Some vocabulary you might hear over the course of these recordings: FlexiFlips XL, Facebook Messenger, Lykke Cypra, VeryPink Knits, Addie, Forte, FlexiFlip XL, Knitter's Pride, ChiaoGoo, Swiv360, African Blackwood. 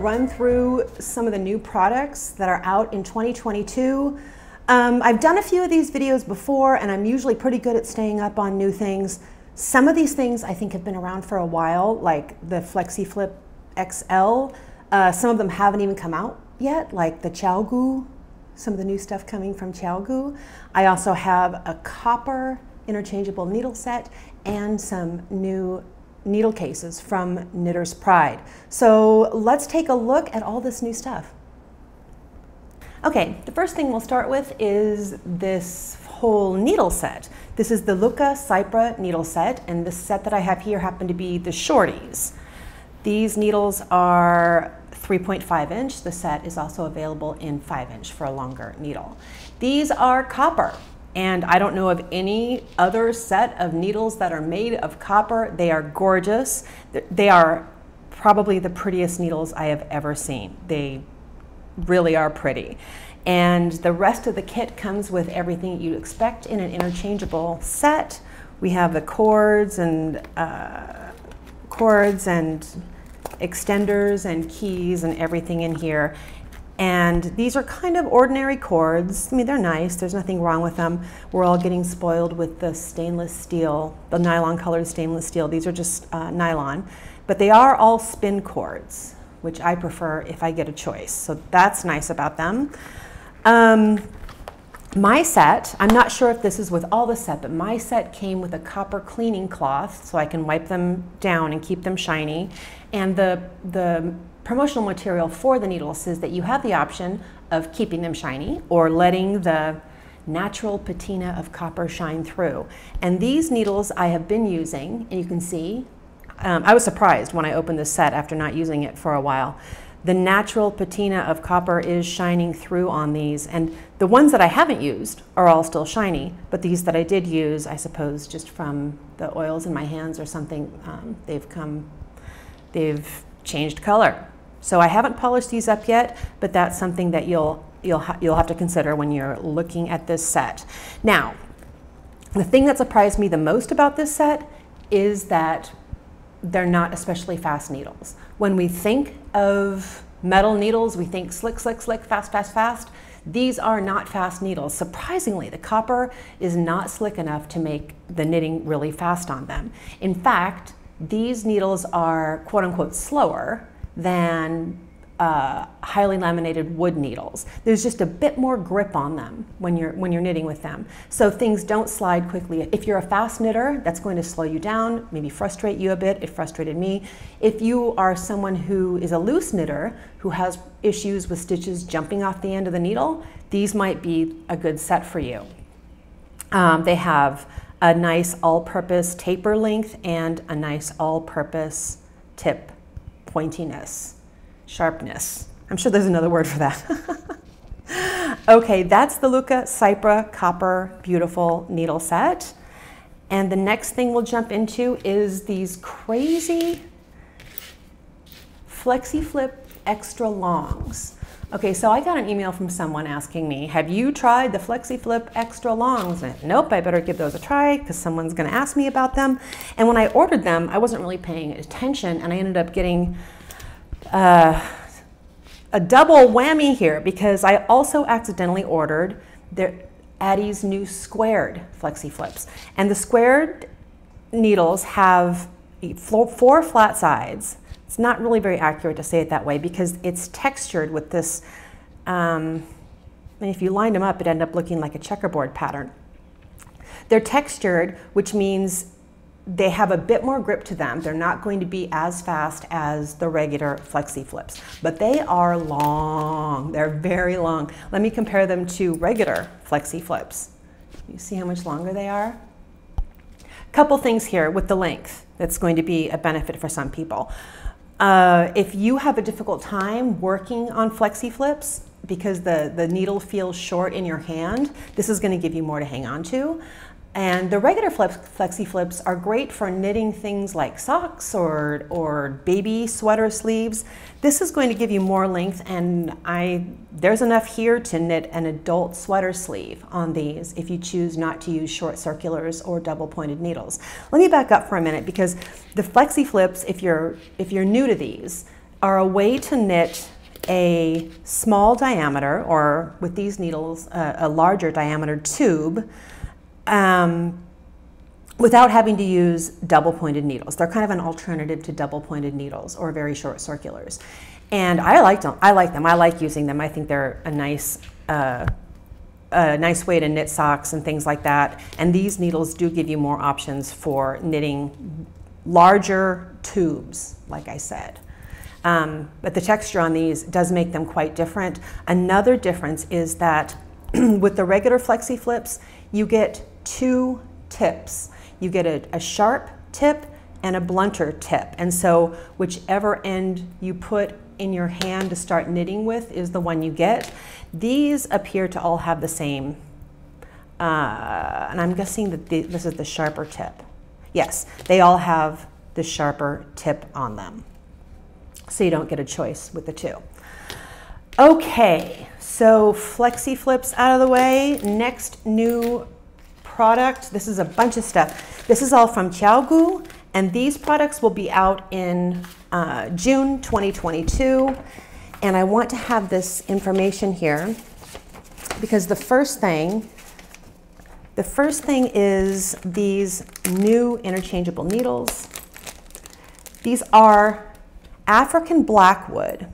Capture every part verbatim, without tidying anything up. run through some of the new products that are out in twenty twenty-two. Um, I've done a few of these videos before, and I'm usually pretty good at staying up on new things. Some of these things I think have been around for a while, like the FlexiFlip X L. Uh, some of them haven't even come out yet, like the ChiaoGoo, some of the new stuff coming from ChiaoGoo. I also have a copper interchangeable needle set and some new needle cases from Knitter's Pride. So let's take a look at all this new stuff. Okay, the first thing we'll start with is this whole needle set. This is the Lykke Cypra needle set, and the set that I have here happen to be the shorties. These needles are three point five inch. The set is also available in five inch for a longer needle. These are copper, and I don't know of any other set of needles that are made of copper. They are gorgeous. They are probably the prettiest needles I have ever seen. They really are pretty. And the rest of the kit comes with everything you'd expect in an interchangeable set. We have the cords and uh, cords and extenders and keys and everything in here. And these are kind of ordinary cords. I mean, they're nice, there's nothing wrong with them. We're all getting spoiled with the stainless steel, the nylon colored stainless steel. These are just uh, nylon, but they are all spin cords, which I prefer if I get a choice. So that's nice about them. Um, my set, I'm not sure if this is with all the set, but my set came with a copper cleaning cloth so I can wipe them down and keep them shiny. And the, the promotional material for the needles is that you have the option of keeping them shiny or letting the natural patina of copper shine through. And these needles I have been using, and you can see, um, I was surprised when I opened this set after not using it for a while. The natural patina of copper is shining through on these, and the ones that I haven't used are all still shiny, but these that I did use, I suppose just from the oils in my hands or something, um, they've come, they've changed color. So I haven't polished these up yet, but that's something that you'll, you'll, ha you'll have to consider when you're looking at this set. Now, the thing that surprised me the most about this set is that they're not especially fast needles. When we think of metal needles, we think slick, slick, slick, fast, fast, fast. These are not fast needles. Surprisingly, the copper is not slick enough to make the knitting really fast on them. In fact, these needles are quote unquote slower than uh, highly laminated wood needles. There's just a bit more grip on them when you're, when you're knitting with them. So things don't slide quickly. If you're a fast knitter, that's going to slow you down, maybe frustrate you a bit. It frustrated me. If you are someone who is a loose knitter, who has issues with stitches jumping off the end of the needle, these might be a good set for you. Um, they have a nice all-purpose taper length and a nice all-purpose tip pointiness, sharpness. I'm sure there's another word for that. Okay, that's the Lykke Cypra Copper Beautiful Needle Set. And the next thing we'll jump into is these crazy FlexiFlip Extra Longs. Okay, so I got an email from someone asking me, have you tried the FlexiFlip Extra Longs? And I, nope, I better give those a try because someone's gonna ask me about them. And when I ordered them, I wasn't really paying attention, and I ended up getting uh, a double whammy here because I also accidentally ordered their Addie's new squared FlexiFlips. And the squared needles have four flat sides. It's not really very accurate to say it that way because it's textured with this, um, and if you lined them up, it'd end up looking like a checkerboard pattern. They're textured, which means they have a bit more grip to them. They're not going to be as fast as the regular FlexiFlips, but they are long. They're very long. Let me compare them to regular FlexiFlips. You see how much longer they are? Couple things here with the length that's going to be a benefit for some people. Uh, if you have a difficult time working on FlexiFlips because the, the needle feels short in your hand, this is going to give you more to hang on to. And the regular FlexiFlips are great for knitting things like socks or, or baby sweater sleeves. This is going to give you more length, and I, there's enough here to knit an adult sweater sleeve on these if you choose not to use short circulars or double pointed needles. Let me back up for a minute because the FlexiFlips, if you're, if you're new to these, are a way to knit a small diameter, or with these needles, uh, a larger diameter tube, um, without having to use double-pointed needles. They're kind of an alternative to double-pointed needles or very short circulars. And I like them. I like them. I like using them. I think they're a nice, uh, a nice way to knit socks and things like that. And these needles do give you more options for knitting larger tubes, like I said. Um, but the texture on these does make them quite different. Another difference is that with the regular flexi flips, you get two tips. You get a, a sharp tip and a blunter tip. And so whichever end you put in your hand to start knitting with is the one you get. These appear to all have the same, uh, and I'm guessing that the, this is the sharper tip. Yes, they all have the sharper tip on them. So you don't get a choice with the two. Okay, so flexi flips out of the way. Next new product. This is a bunch of stuff. This is all from ChiaoGoo, and these products will be out in uh, June twenty twenty-two. And I want to have this information here because the first thing, the first thing is these new interchangeable needles. These are African Blackwood,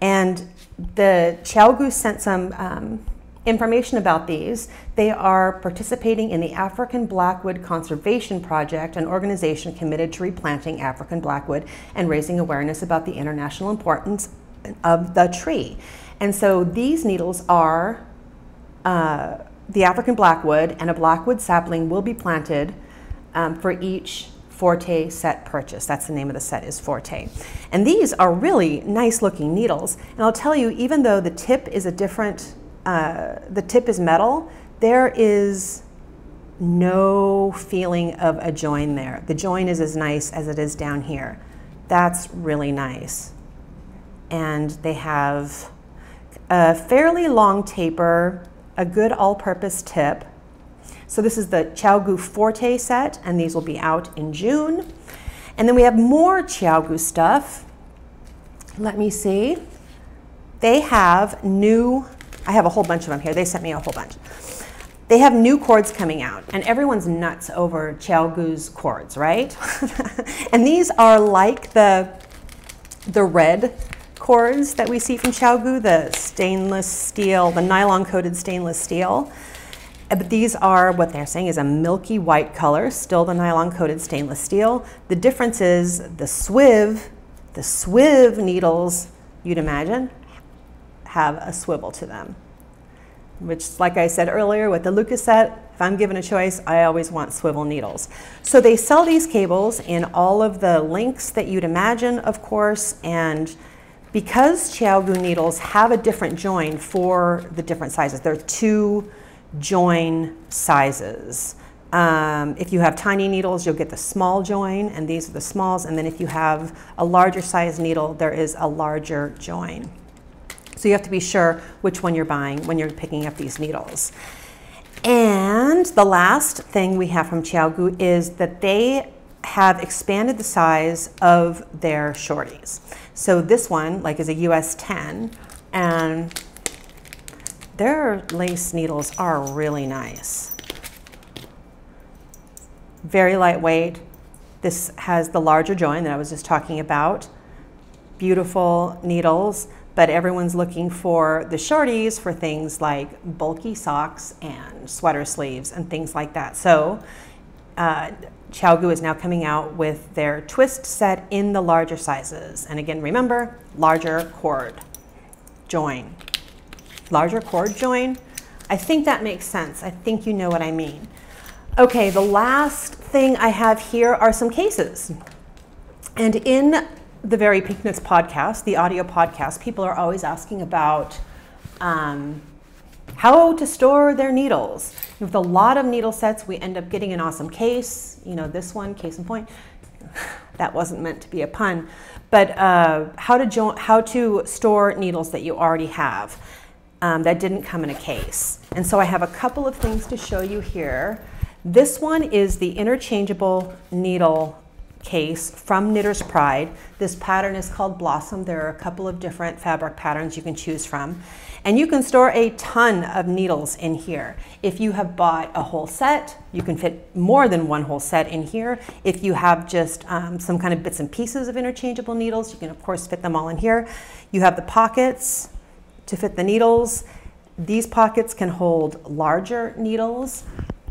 and the ChiaoGoo sent some um, information about these. They are participating in the African Blackwood Conservation Project, an organization committed to replanting African Blackwood and raising awareness about the international importance of the tree. And so these needles are uh, the African Blackwood, and a Blackwood sapling will be planted um, for each Forte set purchase. That's the name of the set, is Forte. And these are really nice looking needles. And I'll tell you, even though the tip is a different, uh, the tip is metal, there is no feeling of a join there. The join is as nice as it is down here. That's really nice. And they have a fairly long taper, a good all-purpose tip. So this is the ChiaoGoo Forte set, and these will be out in June. And then we have more ChiaoGoo stuff. Let me see. They have new, I have a whole bunch of them here. They sent me a whole bunch. They have new cords coming out, and everyone's nuts over ChiaoGoo's cords, right? And these are like the, the red cords that we see from ChiaoGoo, the stainless steel, the nylon-coated stainless steel. But these are, what they're saying is a milky white color, still the nylon-coated stainless steel. The difference is the Swiv, the Swiv needles, you'd imagine, have a swivel to them. Which, like I said earlier, with the Lykke set, if I'm given a choice, I always want swivel needles. So they sell these cables in all of the lengths that you'd imagine, of course, and because ChiaoGoo needles have a different join for the different sizes, there are two join sizes. Um, if you have tiny needles, you'll get the small join, and these are the smalls, and then if you have a larger size needle, there is a larger join. So you have to be sure which one you're buying when you're picking up these needles. And the last thing we have from ChiaoGoo is that they have expanded the size of their shorties. So this one, like, is a U S ten, and their lace needles are really nice. Very lightweight. This has the larger join that I was just talking about. Beautiful needles, but everyone's looking for the shorties for things like bulky socks and sweater sleeves and things like that. So uh, ChiaoGoo is now coming out with their twist set in the larger sizes. And again, remember, larger cord join. Larger cord join. I think that makes sense. I think you know what I mean. Okay, the last thing I have here are some cases. And in the Very Pinkness podcast, the audio podcast, people are always asking about um, how to store their needles. With a lot of needle sets, we end up getting an awesome case. You know, this one, case in point. That wasn't meant to be a pun. But uh, how to jo- how to store needles that you already have. Um, that didn't come in a case. And so I have a couple of things to show you here. This one is the interchangeable needle case from Knitter's Pride. This pattern is called Blossom. There are a couple of different fabric patterns you can choose from. And you can store a ton of needles in here. If you have bought a whole set, you can fit more than one whole set in here. If you have just um, some kind of bits and pieces of interchangeable needles, you can of course fit them all in here. You have the pockets to fit the needles. These pockets can hold larger needles,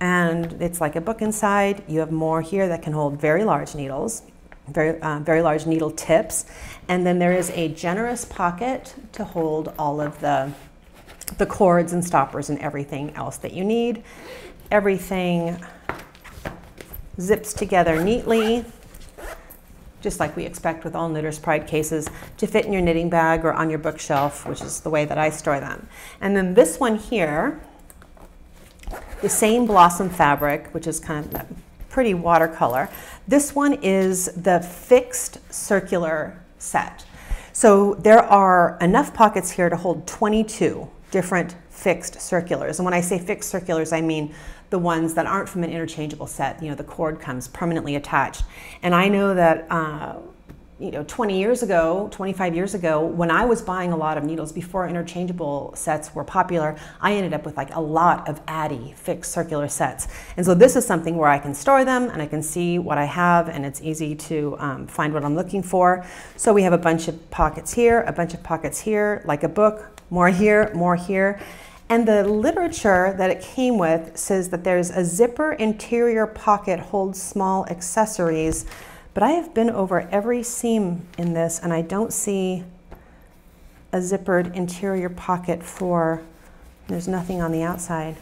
and it's like a book inside. You have more here that can hold very large needles, very, uh, very large needle tips. And then there is a generous pocket to hold all of the, the cords and stoppers and everything else that you need. Everything zips together neatly, just like we expect with all Knitter's Pride cases, to fit in your knitting bag or on your bookshelf, which is the way that I store them. And then this one here, the same Blossom fabric, which is kind of that pretty watercolor. This one is the fixed circular set. So there are enough pockets here to hold twenty-two different fixed circulars. And when I say fixed circulars, I mean the ones that aren't from an interchangeable set. You know, the cord comes permanently attached. And I know that uh, you know, twenty years ago, twenty-five years ago, when I was buying a lot of needles before interchangeable sets were popular, I ended up with like a lot of Addie fixed circular sets. And so this is something where I can store them and I can see what I have, and it's easy to um, find what I'm looking for. So we have a bunch of pockets here, a bunch of pockets here, like a book, more here, more here. And the literature that it came with says that there's a zipper interior pocket holds small accessories. But I have been over every seam in this and I don't see a zippered interior pocket for, there's nothing on the outside,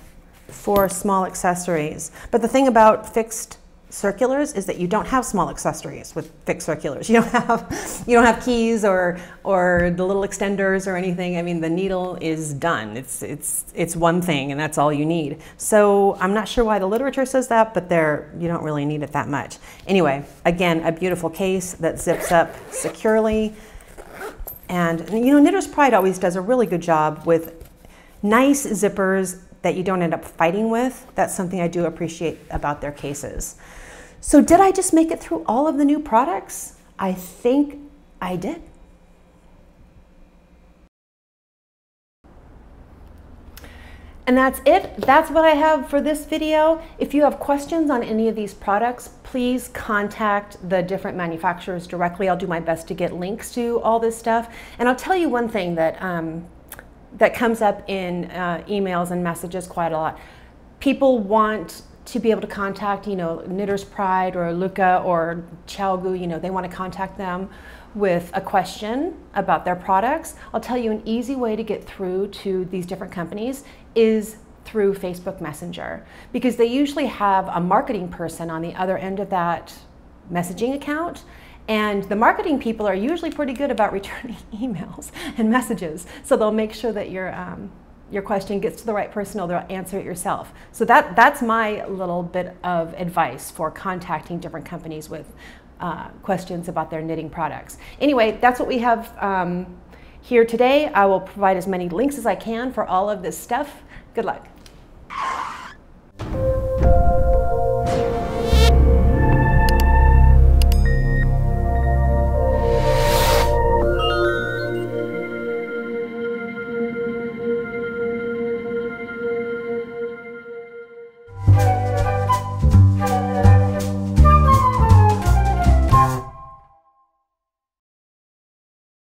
for small accessories. But the thing about fixed circulars is that you don't have small accessories with fixed circulars. You don't have, you don't have keys or, or the little extenders or anything. I mean, the needle is done. It's, it's, it's one thing and that's all you need. So I'm not sure why the literature says that, but there, you don't really need it that much. Anyway, again, a beautiful case that zips up securely. And you know, Knitter's Pride always does a really good job with nice zippers that you don't end up fighting with. That's something I do appreciate about their cases. So did I just make it through all of the new products? I think I did. And that's it. That's what I have for this video. If you have questions on any of these products, please contact the different manufacturers directly. I'll do my best to get links to all this stuff. And I'll tell you one thing that um, that comes up in uh, emails and messages quite a lot. People want to be able to contact, you know, Knitter's Pride or Lykke or ChiaoGoo, you know, they want to contact them with a question about their products. I'll tell you an easy way to get through to these different companies is through Facebook Messenger, because they usually have a marketing person on the other end of that messaging account. And the marketing people are usually pretty good about returning emails and messages. So they'll make sure that your, um, your question gets to the right person, or they'll answer it yourself. So that, that's my little bit of advice for contacting different companies with uh, questions about their knitting products. Anyway, that's what we have um, here today. I will provide as many links as I can for all of this stuff. Good luck.